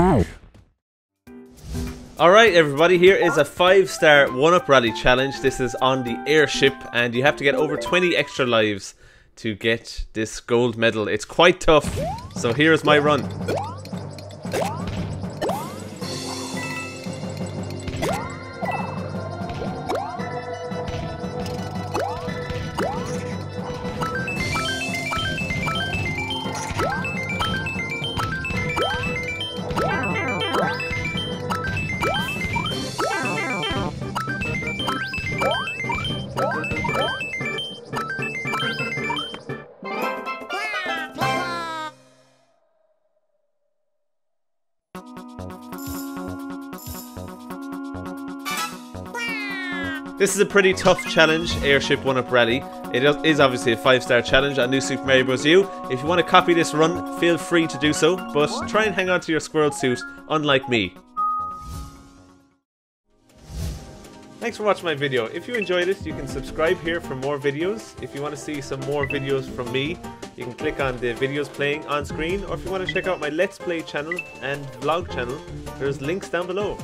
Ow. Alright everybody, here is a 5-star 1-Up Rally challenge. This is on the airship and you have to get over 20 extra lives to get this gold medal. It's quite tough, so here's my run. This is a pretty tough challenge, Airship 1-Up Rally. It is obviously a 5-star challenge on New Super Mario Bros. U. If you want to copy this run, feel free to do so, but try and hang on to your squirrel suit, unlike me. Thanks for watching my video. If you enjoyed it, you can subscribe here for more videos. If you want to see some more videos from me, you can click on the videos playing on screen, or if you want to check out my Let's Play channel and vlog channel, there's links down below.